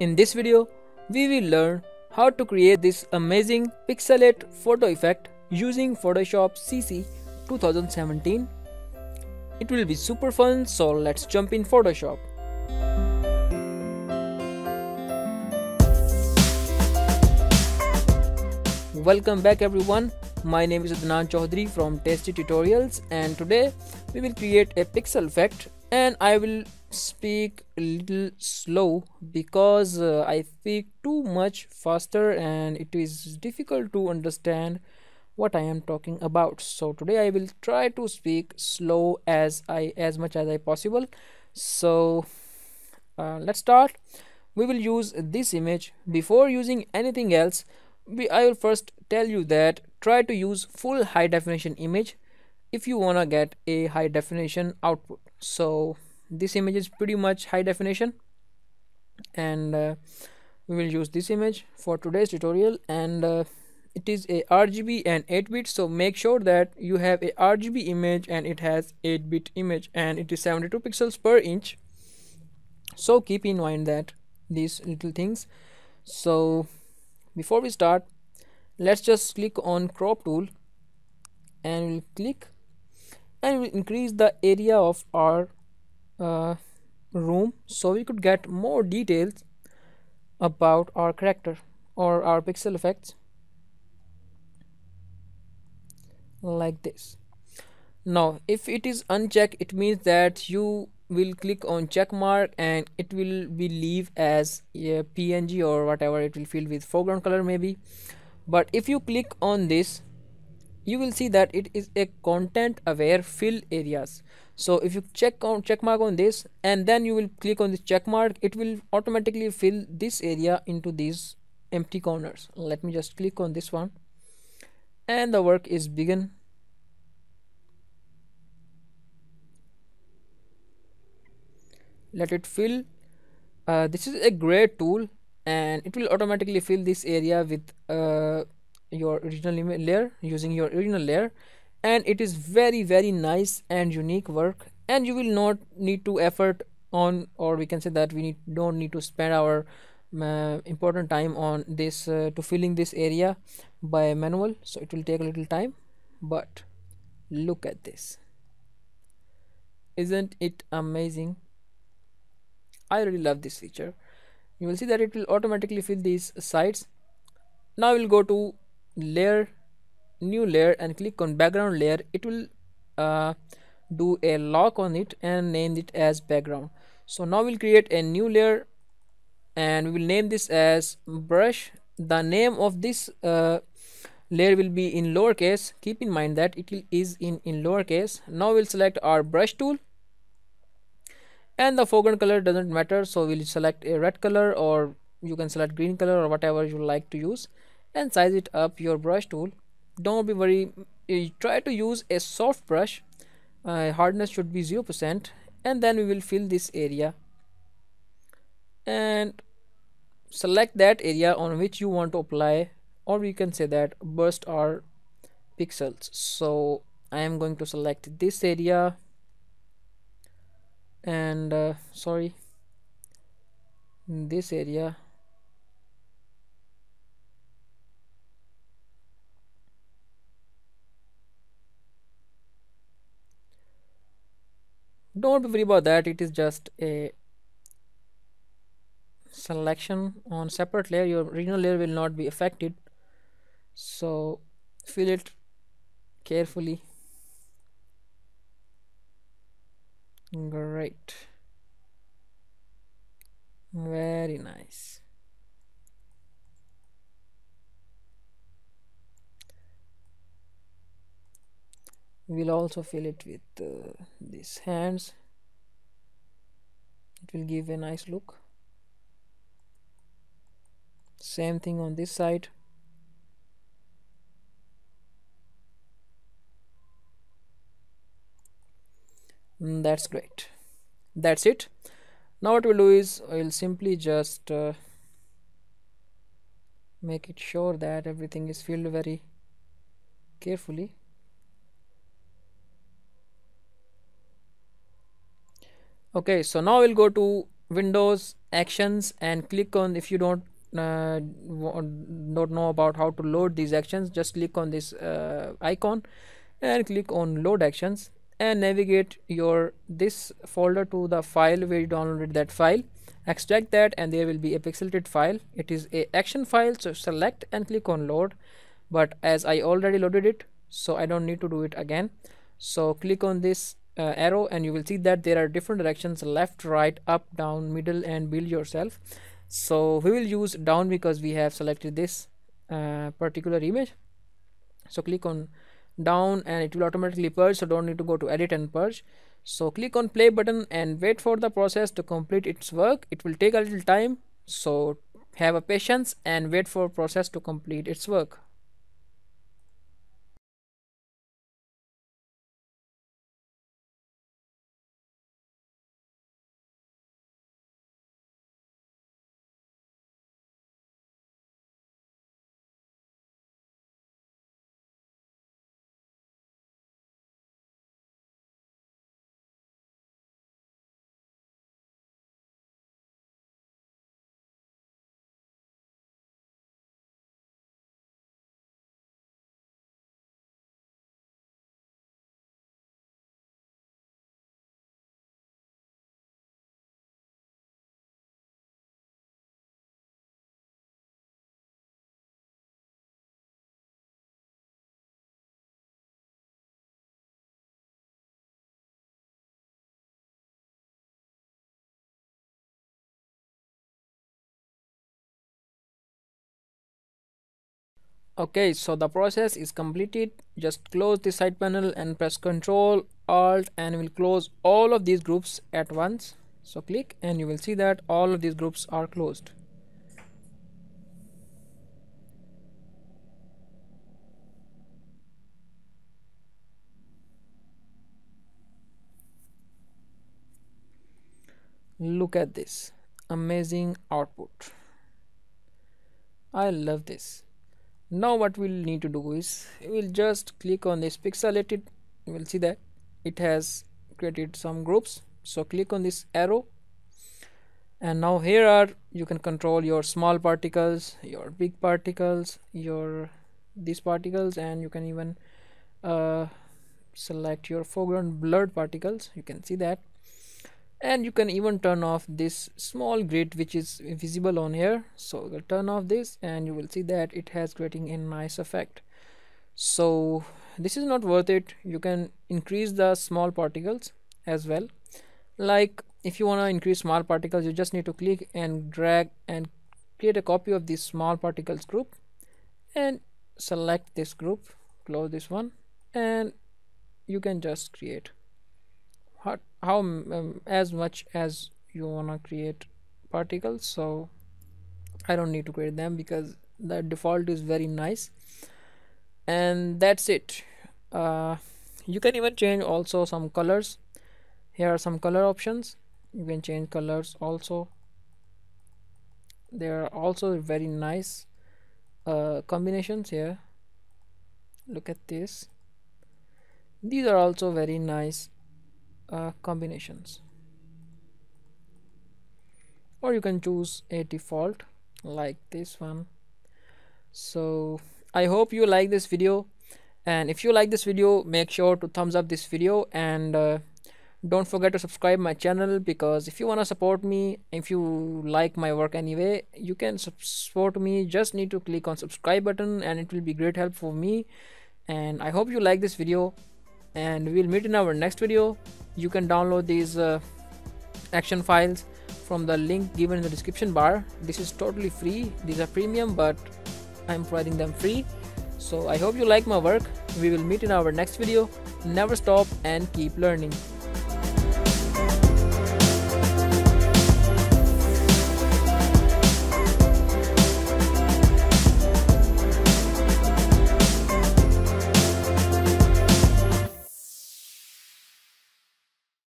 In this video, we will learn how to create this amazing pixelate photo effect using Photoshop CC 2017. It will be super fun, so let's jump in Photoshop. Welcome back everyone, my name is Adnan Chaudhry from Tasty Tutorials, and today we will create a pixel effect, and I will speak a little slow because I speak too much faster and it is difficult to understand what I am talking about. So today I will try to speak slow as much as I possible. So let's start. We will use this image. Before using anything else, I will first tell you that try to use full high definition image if you wanna get a high definition output. So this image is pretty much high definition, and we will use this image for today's tutorial, and it is a RGB and 8-bit, so make sure that you have a RGB image and it has 8-bit image, and it is 72 pixels per inch. So keep in mind that these little things. So before we start, let's just click on crop tool and we'll click, and we'll increase the area of our room so we could get more details about our character or our pixel effects, like this. Now if it is unchecked, it means that you will click on check mark and it will be leave as a PNG or whatever, it will fill with foreground color maybe. But if you click on this, you will see that it is a content aware fill areas. So if you check mark on this and then you will click on the check mark, it will automatically fill this area into these empty corners. Let me just click on this one and the work is begin. Let it fill. This is a great tool, and it will automatically fill this area with your original layer, using your original layer, and it is very, very nice and unique work, and you will not need to effort on, or we can say that we don't need to spend our important time on this to filling this area by manual. So it will take a little time, but look at this, isn't it amazing? I really love this feature. You will see that it will automatically fill these sides. Now we'll go to layer, new layer, and click on background layer. It will do a lock on it and name it as background. So now we'll create a new layer and we will name this as brush. The name of this layer will be in lowercase. Keep in mind that it is in lowercase. Now we'll select our brush tool, and the foreground color doesn't matter, so we'll select a red color, or you can select green color or whatever you like to use, and size it up your brush tool. Don't be worried, try to use a soft brush. Hardness should be 0%, and then we will fill this area and select that area on which you want to apply, or we can say that burst our pixels. So I am going to select this area and this area, don't worry about that, it is just a selection on separate layer. Your original layer will not be affected, so fill it carefully. Great, very nice. We'll also fill it with these hands. It will give a nice look. Same thing on this side. That's great. That's it. Now what we'll do is I'll simply just make it sure that everything is filled very carefully. Okay, so now we'll go to Windows, actions, and click on, if you don't know about how to load these actions, just click on this icon and click on load actions and navigate your this folder to the file where you downloaded that file. Extract that and there will be a pixelated file. It is a action file, so select and click on load, but as I already loaded it, so I don't need to do it again. So click on this arrow and you will see that there are different directions: left, right, up, down, middle, and build yourself. So we will use down because we have selected this particular image. So click on down and it will automatically purge, so don't need to go to edit and purge. So click on play button and wait for the process to complete its work. It will take a little time, so have a patience and wait for process to complete its work. Okay, so the process is completed. Just close the side panel and press Ctrl Alt and will close all of these groups at once. So click and you will see that all of these groups are closed. Look at this amazing output. I love this. Now what we'll need to do is we'll just click on this pixelated. You will see that it has created some groups, so click on this arrow and now here are, you can control your small particles, your big particles, your these particles, and you can even select your foreground blurred particles. You can see that, and you can even turn off this small grid which is visible on here. So we'll turn off this and you will see that it has creating a nice effect. So this is not worth it. You can increase the small particles as well. Like if you want to increase small particles, you just need to click and drag and create a copy of this small particles group and select this group, close this one, and you can just create as much as you wanna create particles. So I don't need to create them because the default is very nice, and that's it. You can even change also some colors. Here are some color options. You can change colors also. There are also very nice combinations here. Look at this. These are also very nice combinations, or you can choose a default like this one. So I hope you like this video, and if you like this video, make sure to thumbs up this video, and don't forget to subscribe my channel, because if you want to support me, if you like my work anyway, you can support me. Just need to click on subscribe button and it will be great help for me. And I hope you like this video, and we'll meet in our next video. You can download these action files from the link given in the description bar. This is totally free. These are premium, but I'm providing them free. So I hope you like my work. We will meet in our next video. Never stop and keep learning.